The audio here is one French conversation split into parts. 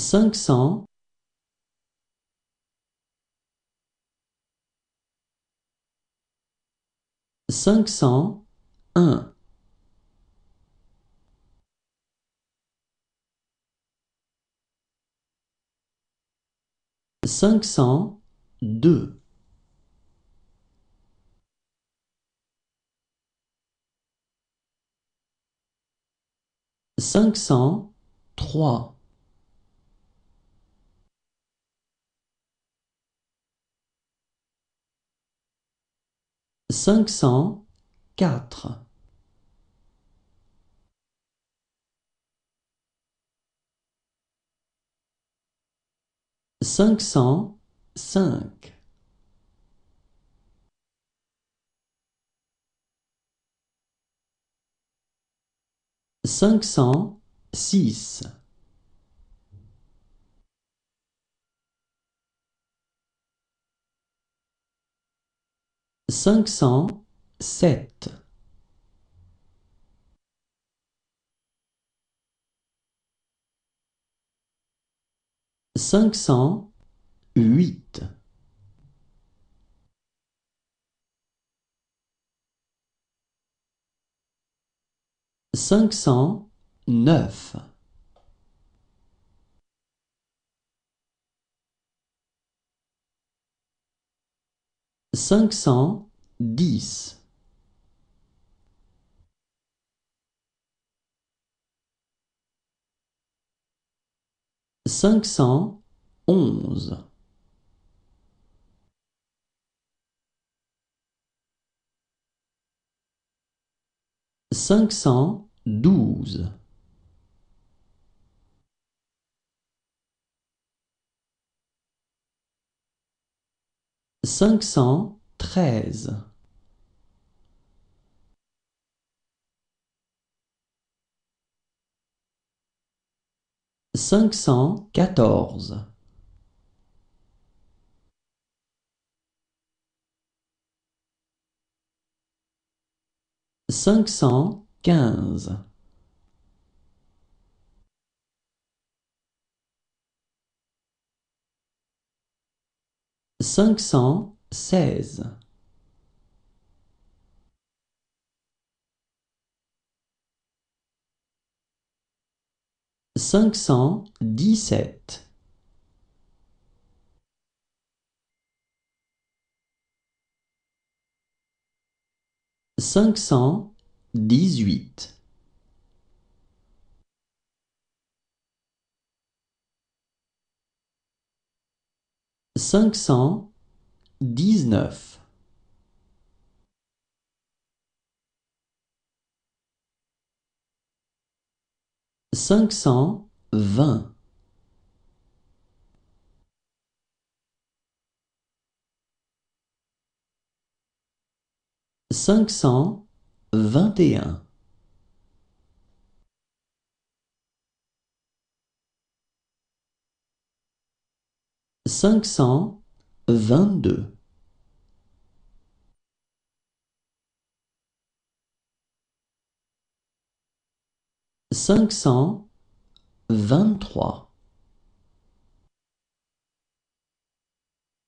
500501 502 503 504 505 506 507 508 509 510 511 512 513 514 515 516 517 518 519 520 521 522 523 524 525 526 527 528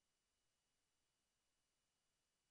529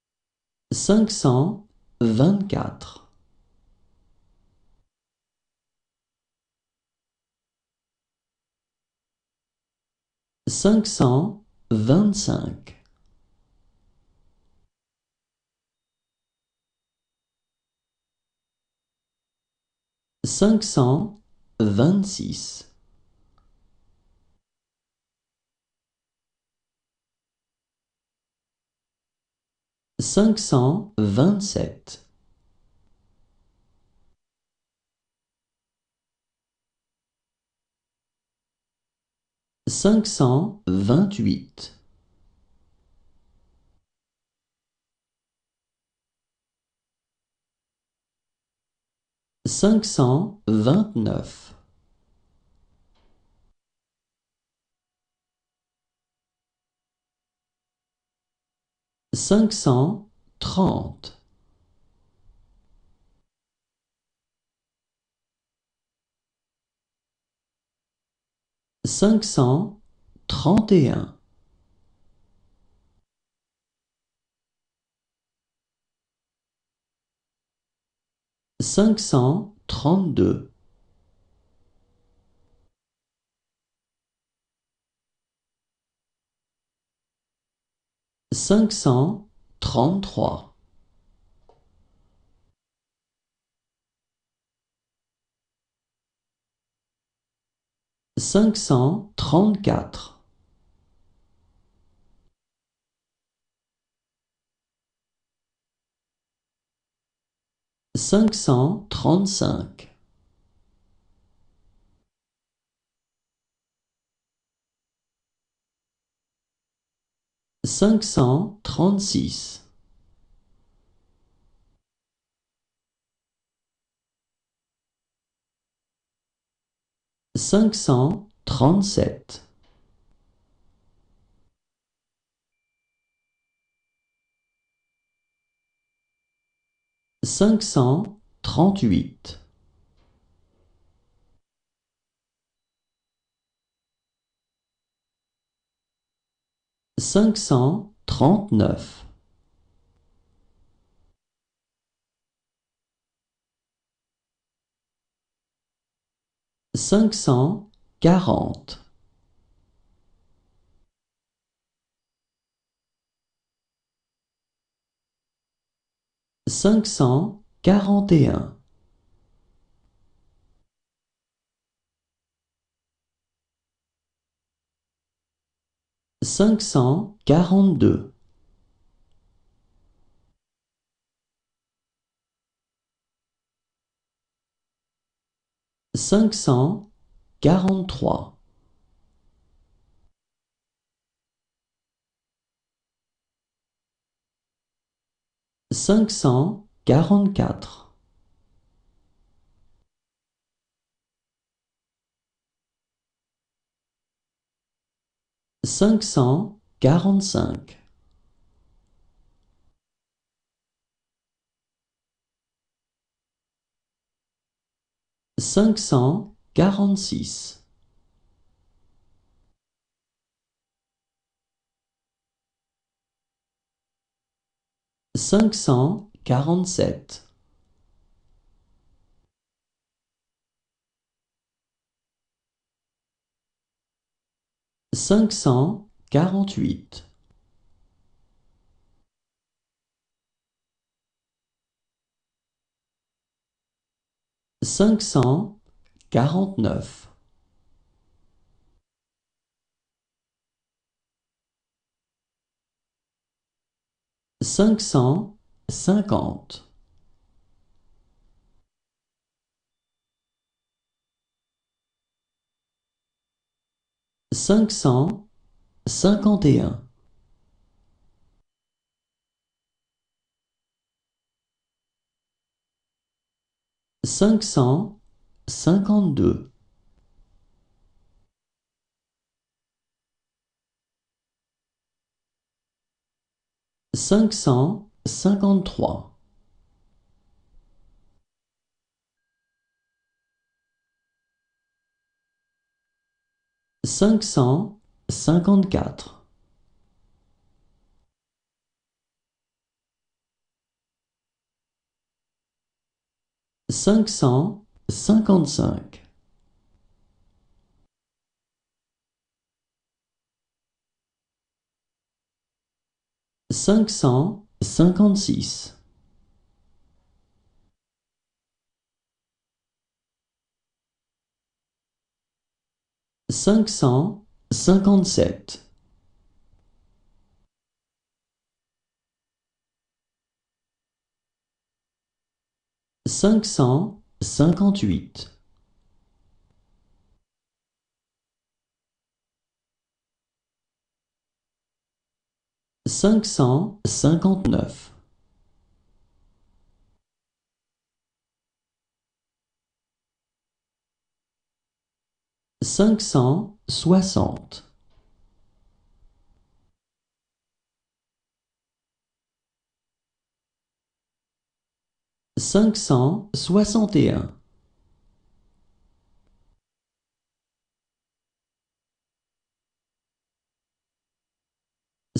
530 531 531. 532. 533. 534. 535. 536. 537. 538. 539. 540. 541. 542. 543. 544. 545. 546. 547. 548. 549. 550. 551. 552. 553. 554. 555. 556. 557. 558. 559. 560. 561.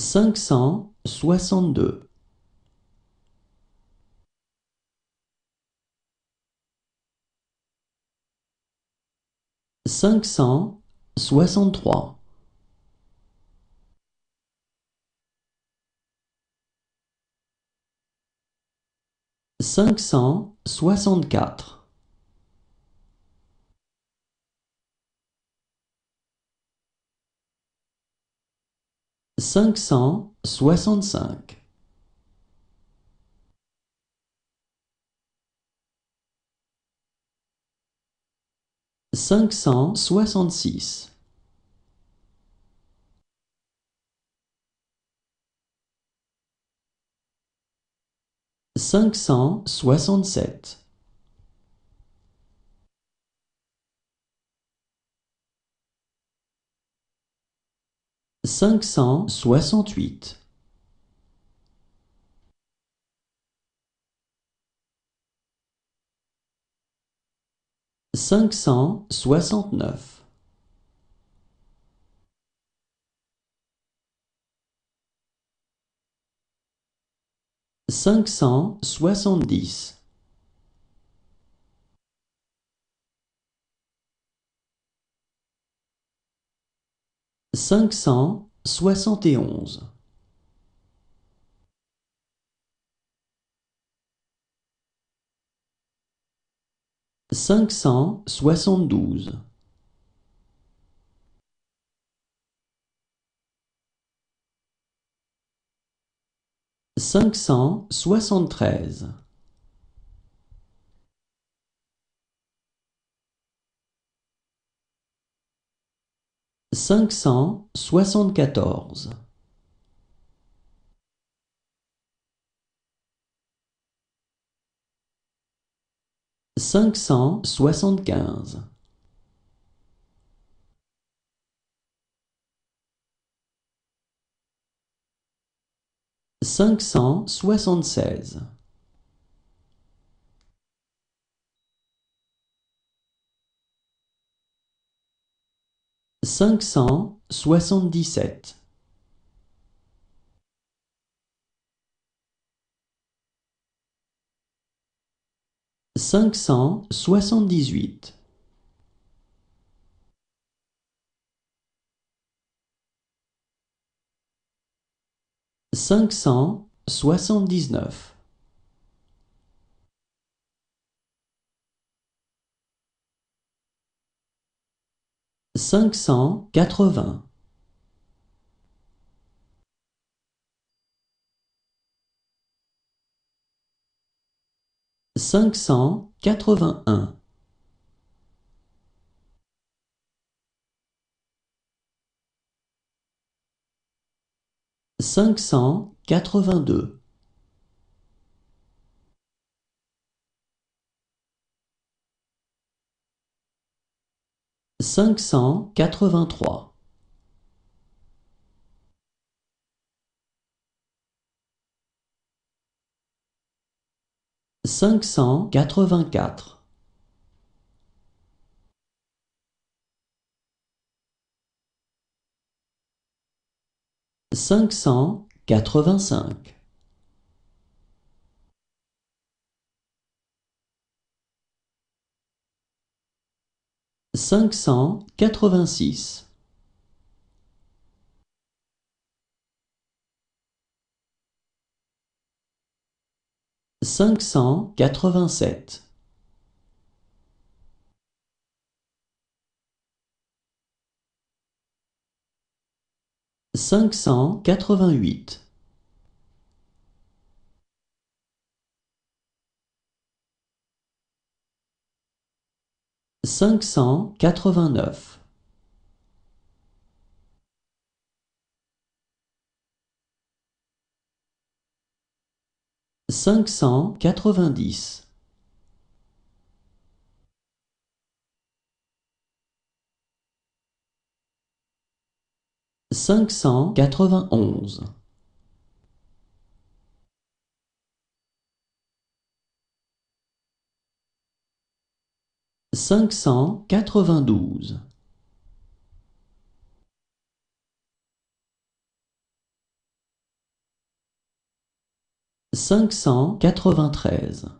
562. 563. 564. 565. 566. 567. 568. 569. 570. 571. 572. 573. 574. 575. 576. 577. 578. 579. 580. 581. 582. 583. 584. 585. 586. 587. 588. 589. 590. 591. 592. 593.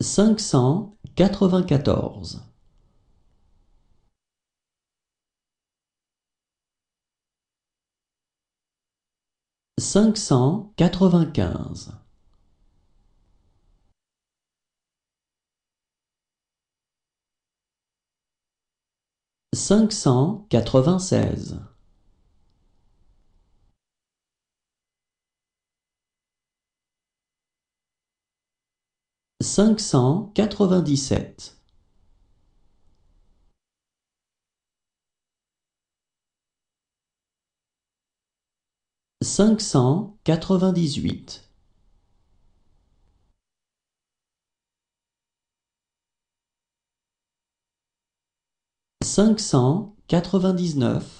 594. 595. 596. 597. 598. 599.